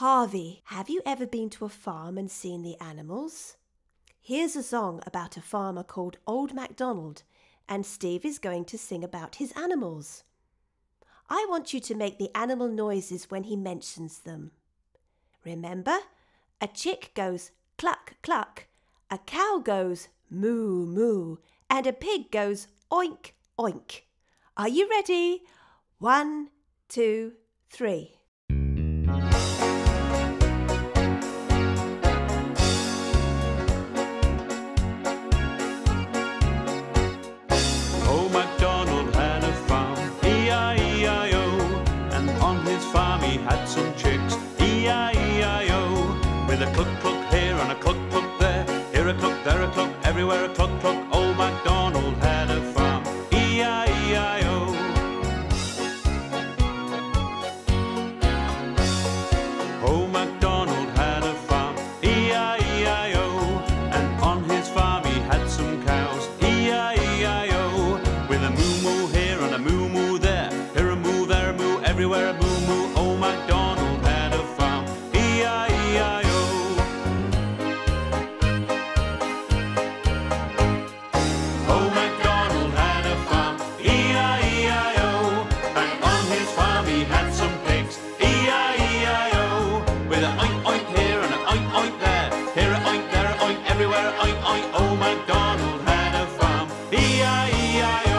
Harvey, have you ever been to a farm and seen the animals? Here's a song about a farmer called Old MacDonald, and Steve is going to sing about his animals. I want you to make the animal noises when he mentions them. Remember, a chick goes cluck, cluck, a cow goes moo, moo, and a pig goes oink, oink. Are you ready? 1, 2, 3. A cluck, cluck here and a cluck, cluck there. Here a cluck, there a cluck, everywhere a cluck, cluck. Old MacDonald had a farm, E-I-E-I-O. Old MacDonald had a farm, E-I-E-I-O. And on his farm he had some cows, E-I-E-I-O. With a moo-moo here and a moo-moo there. Here a moo, there a moo, everywhere a moo-moo. Old MacDonald had a farm, E-I-E-I-O. Old MacDonald had a farm, E-I-E-I-O.